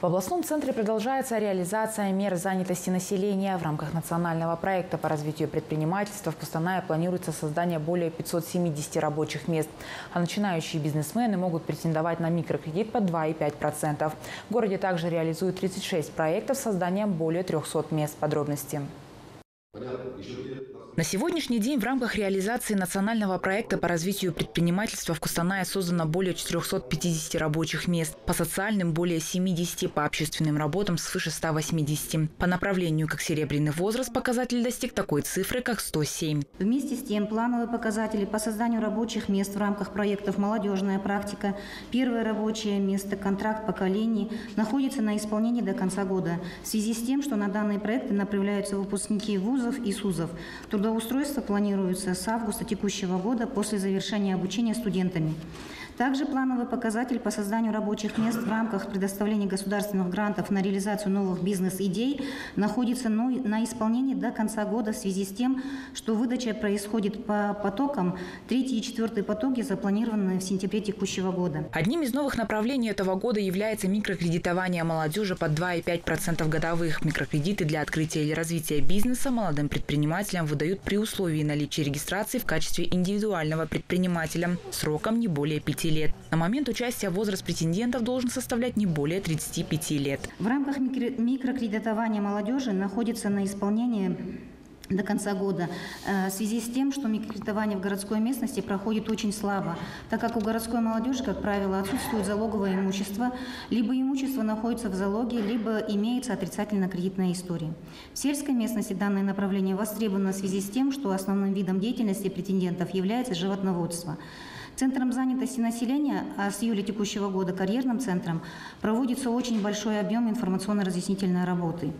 В областном центре продолжается реализация мер занятости населения. В рамках национального проекта по развитию предпринимательства в Костанае планируется создание более 570 рабочих мест. А начинающие бизнесмены могут претендовать на микрокредит под 2,5%. В городе также реализуют 36 проектов с созданием более 300 мест. Подробности. На сегодняшний день в рамках реализации национального проекта по развитию предпринимательства в Костанае создано более 450 рабочих мест, по социальным – более 70, по общественным работам – свыше 180. По направлению как серебряный возраст показатель достиг такой цифры, как 107. Вместе с тем, плановые показатели по созданию рабочих мест в рамках проектов «Молодежная практика», «Первое рабочее место», «Контракт поколений» находятся на исполнении до конца года. В связи с тем, что на данные проекты направляются выпускники вузов и СУЗов, трудоустройство планируется с августа текущего года после завершения обучения студентами. Также плановый показатель по созданию рабочих мест в рамках предоставления государственных грантов на реализацию новых бизнес-идей находится на исполнении до конца года в связи с тем, что выдача происходит по потокам. Третий и четвертый потоки запланированы в сентябре текущего года. Одним из новых направлений этого года является микрокредитование молодежи под 2,5% годовых. Микрокредиты для открытия или развития бизнеса молодым предпринимателям выдают при условии наличия регистрации в качестве индивидуального предпринимателя сроком не более 5 лет. На момент участия возраст претендентов должен составлять не более 35 лет. В рамках микрокредитования молодежи находится на исполнении до конца года. В связи с тем, что микрокредитование в городской местности проходит очень слабо, так как у городской молодежи, как правило, отсутствует залоговое имущество, либо имущество находится в залоге, либо имеется отрицательно-кредитная история. В сельской местности данное направление востребовано в связи с тем, что основным видом деятельности претендентов является животноводство. Центром занятости населения, а с июля текущего года карьерным центром, проводится очень большой объем информационно-разъяснительной работы.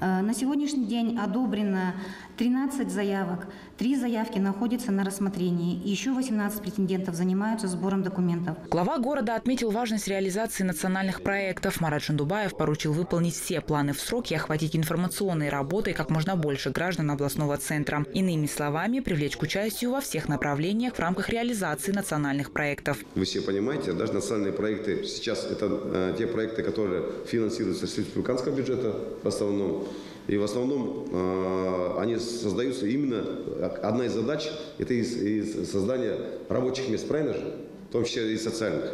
На сегодняшний день одобрено 13 заявок, 3 заявки находятся на рассмотрении, еще 18 претендентов занимаются сбором документов. Глава города отметил важность реализации национальных проектов. Мараджин Дубаев поручил выполнить все планы в срок и охватить информационной работой как можно больше граждан областного центра. Иными словами, привлечь к участию во всех направлениях в рамках реализации национальных проектов. Вы все понимаете, даже национальные проекты сейчас это те проекты, которые финансируются с республиканского бюджета в основном. И в основном они создаются именно, одна из задач – это из создания рабочих мест, правильно же? В том числе и социальных.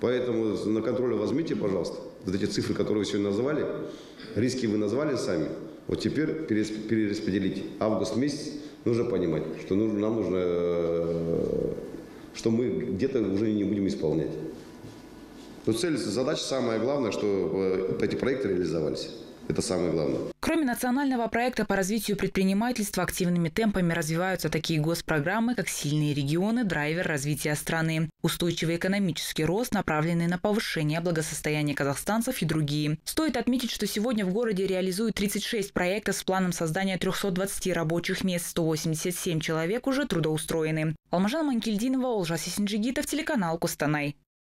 Поэтому на контроль возьмите, пожалуйста, вот эти цифры, которые вы сегодня назвали, риски вы назвали сами, вот теперь перераспределите. Август месяц нужно понимать, что нам нужно, что мы где-то уже не будем исполнять. Но цель, задача самая главная, что эти проекты реализовались. Это самое главное. Кроме национального проекта по развитию предпринимательства, активными темпами развиваются такие госпрограммы, как «Сильные регионы», «Драйвер развития страны», «Устойчивый экономический рост», направленный на повышение благосостояния казахстанцев и другие. Стоит отметить, что сегодня в городе реализуют 36 проектов с планом создания 320 рабочих мест, 187 человек уже трудоустроены. Алмажан Манкельдинова, Улжаси Синджигитов, телеканал Костанай.